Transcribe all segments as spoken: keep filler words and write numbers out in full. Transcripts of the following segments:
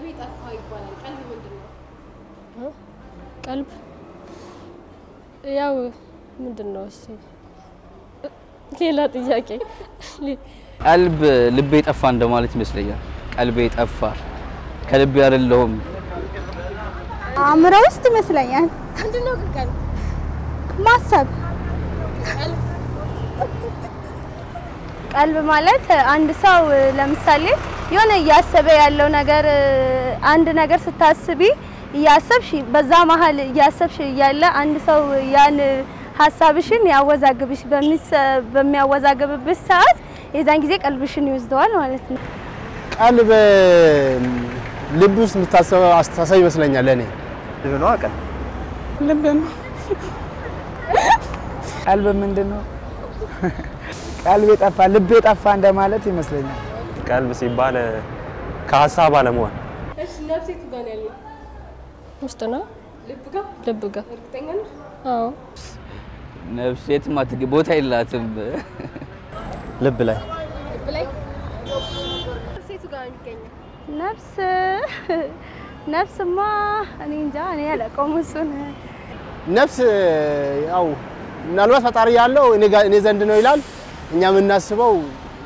قلبي طفى يبالي قلبي مندنو ها قلب ያው ምንድነው እሱ ሌላ ጥያቄ قلب ልቤ ጠፋ እንደማለት ይመስለኛል قلبي ጠፋ ከልቤ አይደለም አምራው እስቲ ይመስለኛል ምንድነው ግን ማሰብ قلب قلب ማለት አንድ ሰው ለምሳሌ የሆነ ያሰበ ያለው ነገር አንድ ነገር ስታስቢ ያሰብሽ በዛ መሃል ያሰብሽ ያለ አንድ ሰው ያን ሐሳብሽን ያወዛግብሽ በሚያወዛግብብሽ ሰዓት የዛን ጊዜ ቀልብሽን ይወስደዋል ማለት ነው قلب ልብስ ምታሰበ አስተሳሰብ ይመስለኛል ለኔ ነው አቀል ልብም قلب ምንድነው قلبي ጠፋ ልቤ ጠፋ እንደማለት ይመስለኛል قلب ሲባል ከሐሳብ አለመሆን እሺ ነፍሴ ትጋናለች مستنى لبقه لبقه اركتنن اه نفسيت ما تجبوتها الا تب لب لاي لب لاي نفسيتو قاعد يتكنن نفس نفس ما اني انجاني هلا قومسون نفس او منالوات فطاري يالو اني زند نو يلال احنا منناسبو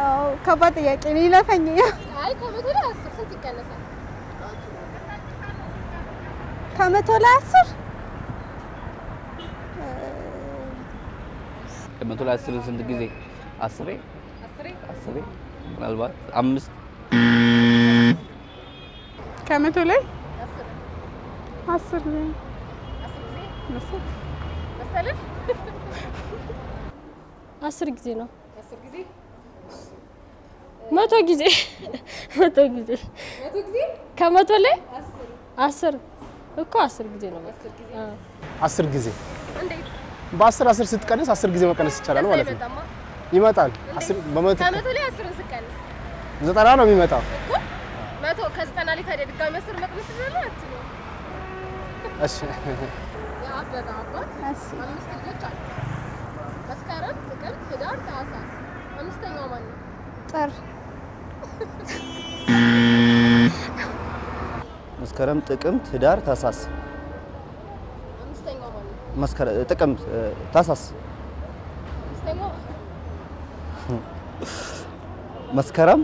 او كبات يقيني لفني اي كامته لاس صوتك كانسا كامته لاس كامته لاس سنت غزي عشرة عشرة عشرة مالبات خمس كامته لي عشرة عشرة مثلا عشرة غزي نو عشرة غزي متى غزي متى غزي متى غزي كامته لي عشرة عشرة እኮ አስር ጊዜ ነው አስር ጊዜ አስር ጊዜ እንዴት በአስር አስር ስትቀንስ አስር ጊዜ መቀነስ ይቻላል ማለት ነው ይመጣል አስር በመቶ ከመቶ ላይ አስር ስትቀንስ ዘጠና ነው የሚመጣው መቶ ከዘጠና ላይ ታዲያ ድጋሚ አስር መቀነስ ይችላል አትልም እሺ ያበባ አባት እሺ አምስት ልጆች አሉ መስከረም ጥቅምት ህዳር ታህሳስ አምስተኛው ማን ነው ጥር መስከረም ጥቅምት ህዳር ታሳስ አምስተኛው ማለት መስከረም ጥቅምት ታሳስ አምስተኛው መስከረም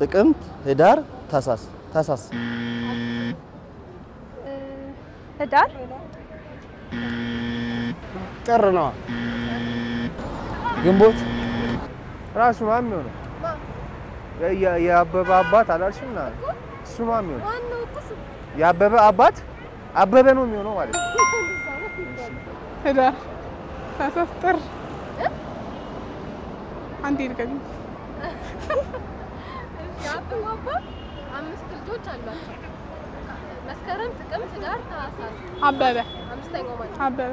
ጥቅምት ህዳር ታሳስ ታሳስ ህዳር ጥር ነው ግንቦት ራሱ ማን ነው ያ ያ አበባ አባት አላልሽና ሱማም ነው ያበበ አባት አበበ ነው የሚሆነው ማለት ነው እዳ ታሳስተር አንዴ ልቀኝ ያበበ አባት አምስት ልጆች አሏቸው መስከረም ጥቅምት ህዳር ታህሳስ አበበ አምስተኛው ማለት አበበ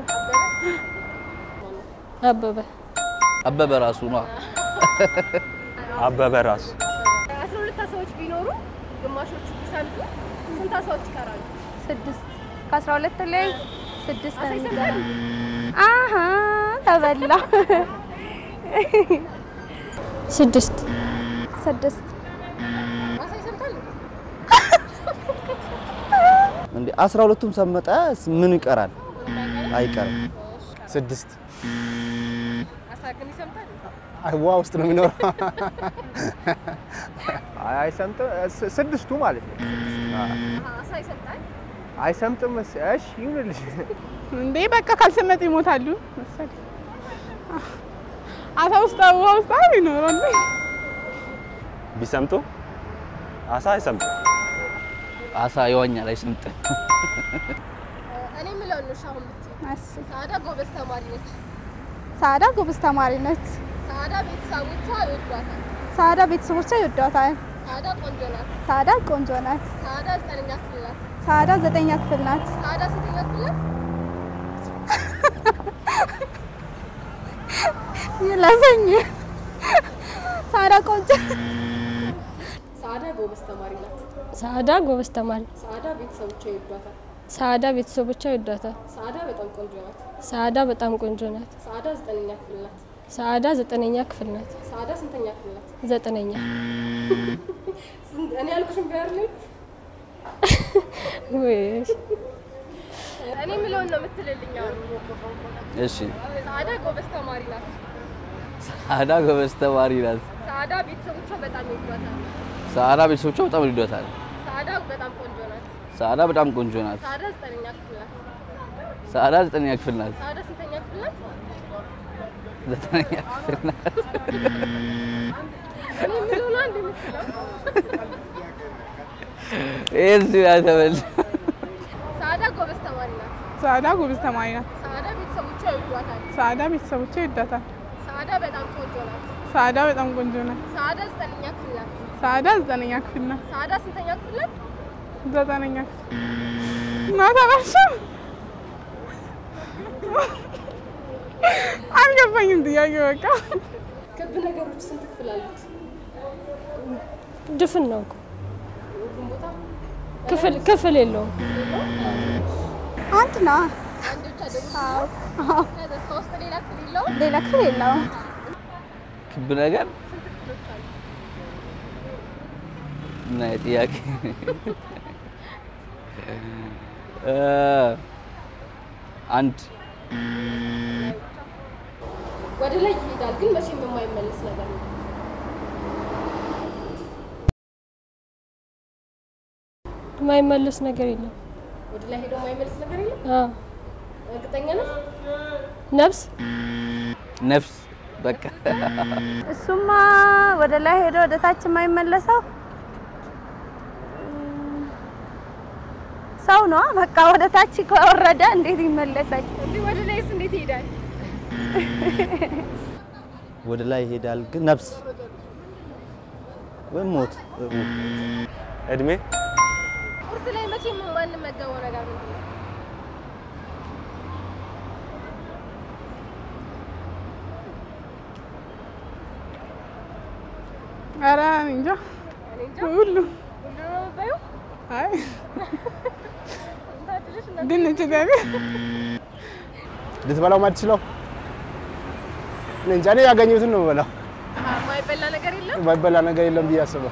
አበበ አበበ ራሱ ነው አበበ ራሱ አስራ ሁለት ሰዎች ቢኖሩ ግማሾቹ ይሳልቱ ስንት ሰዎች ይቀራሉ ስድስት ከአስራ ሁለት ላይ ስድስት አይደል አሃ ተበላ ስድስት ስድስት አሳይሰምታል እንዴ አስራ ሁለቱም ሰመጣ ምን ይቀራል አይቀርም ስድስት አሳከን ይሰምታል አይዋው እስቲ ነው የሚኖር አይ ሰምጥ ስድስቱ ማለት ነው አሳ ይሰምጣል አይ ሰምጥም እሺ ይሁንልሽ እንዴ በቃ ካልሰመጥ ይሞታሉ መሰለኝ አሳ ውስጥ ውሃ ውስጥ አይኖርም ቢሰምጡ አሳ አይሰምጥ አሳ ይዋኛል አይሰምጥ እኔ ምለው ነው ሻሁን ብትይ ሳዳ ጎበዝ ተማሪ ነች ሳዳ ጎበዝ ተማሪ ነች ሳዳ ቤተሰቦቿ ይወዷታል ሳዳ ቤተሰቦቿ ይወዷታል سعادات كونجونات سعادات زتنيات فيلات سعادات زتنيات فيلات سعادات زتنيات فيلات يلا زني سعادات كونجونات سعادات غوبس تماريلات سعادات غوبس تماري سعادات بيتسوچ يدوتا سعادات بيتسوچ يدوتا سعادات بتام كونجونات سعادات بتام كونجونات سعادات زتنيات فيلات سعادة زتنينيا كفلنات سعادة سنتنيا كفلنات زتنينيا أنا ألكش مبارلك ويش أنا ملون مثل اللي إيشي سعادة قوبس تمارينات سعادة قوبس تمارينات سعادة بيتسوتشو بتعمل دوتها سعادة بيتسوتشو بتعمل دوتها سعادة بتعمل كونجونات سعادة بتعمل كونجونات سعادة زتنينيا كفلنات سعادة زتنينيا كفلنات سعادة سنتنيا كفلنات زتنيا كفلنات ايه زياده بال سعاده غوبس تمارينات سعاده غوبس تمارينات سعاده بيتسوچو يدوتات سعاده بيتسوچو يدوتات سعاده بتام كونجونات سعاده بتام كونجونات سعاده زتنيا كفلنات سعاده زتنيا كفلنات سعاده سنتنيا كفلنات زتنيا ما تعرفش أنا كفاية دياجي بكا. كتبنا قبل سنتك في العلبة. دفنوك. كفل كفل اللو. عندنا. عندك هذا. ها. هذا صوص تليلك في اللو. تليلك في اللو. كتبنا قبل. نايت ياك. أنت. وأنا أقول لك أن هذا المشروع ما يملس نجرينا. وأنا أقول لك ما يملس نجرينا؟ آه. نفس؟ نفس. بكا. ثم وأنا أقول لك ما يملسه. ساونا بكا وأنا أقول لك أنت يملسك. وأنا أقول لك أنت ወደ ላይ ሄዳል ግን ነፍስ ወይ ሞት እድሜ ወርስ ላይ መቼ ምን ማን መገወ ነገር ነው አራ እንጃ እንጃ ሁሉ ሁሉ ባዩ አይ ግን ተገበ ልትበላው ማለት ይችላል نجاني يا غنيوس نوبلا. ما يبلا نجار إلا؟ ما يبلا نجار إلا بيا سبا.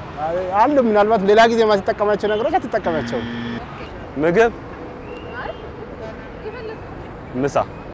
عالم من الوقت للاقي زي ما تتكلم عن شو نقوله كتتكلم عن شو. مجد. مسا.